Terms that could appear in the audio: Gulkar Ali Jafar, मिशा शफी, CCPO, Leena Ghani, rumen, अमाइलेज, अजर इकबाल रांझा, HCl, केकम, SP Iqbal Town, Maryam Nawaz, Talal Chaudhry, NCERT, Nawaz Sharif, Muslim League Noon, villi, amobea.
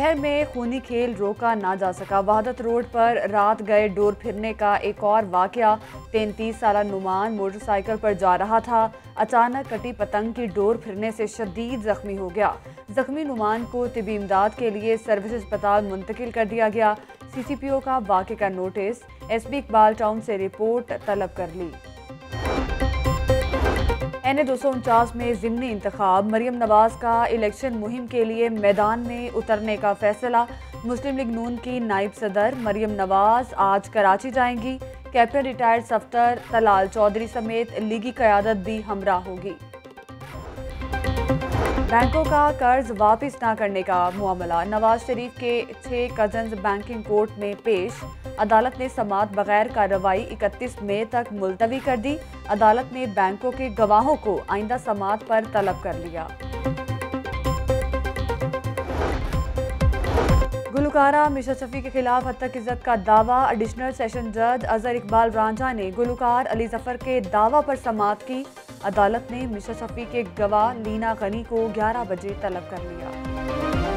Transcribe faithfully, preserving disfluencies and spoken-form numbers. शहर में खूनी खेल रोका ना जा सका। वहादत रोड पर रात गए डोर फिरने का एक और वाकया। तैंतीस साला नुमान मोटरसाइकिल पर जा रहा था, अचानक कटी पतंग की डोर फिरने से शदीद जख्मी हो गया। जख्मी नुमान को तिबी इमदाद के लिए सर्विस अस्पताल मुंतकिल कर दिया गया। सीसीपीओ का वाकये का नोटिस, एसपी इकबाल टाउन से रिपोर्ट तलब कर ली। एन ए दो सौ उनचास में ज़िमनी इंतखाब, मरियम नवाज का इलेक्शन मुहिम के लिए मैदान में उतरने का फैसला। मुस्लिम लीग नून की नायब सदर मरियम नवाज आज कराची जाएंगी। कैप्टन रिटायर्ड सफ्तर तलाल चौधरी समेत लीगी क़यादत भी हमरा होगी। बैंकों का कर्ज वापस ना करने का मामला, नवाज शरीफ के छः कजन्स बैंकिंग कोर्ट में पेश। अदालत ने समाअत बगैर कार्रवाई इकतीस मई तक मुलतवी कर दी। अदालत ने बैंकों के गवाहों को आइंदा समाअत पर तलब कर लिया। गुलकारा मिशा शफी के खिलाफ हद तक इज्जत का दावा। एडिशनल सेशन जज अजर इकबाल रांझा ने गुलकार अली जफर के दावा पर समाअत की। अदालत ने मिशा शफी के गवाह लीना गनी को ग्यारह बजे तलब कर लिया।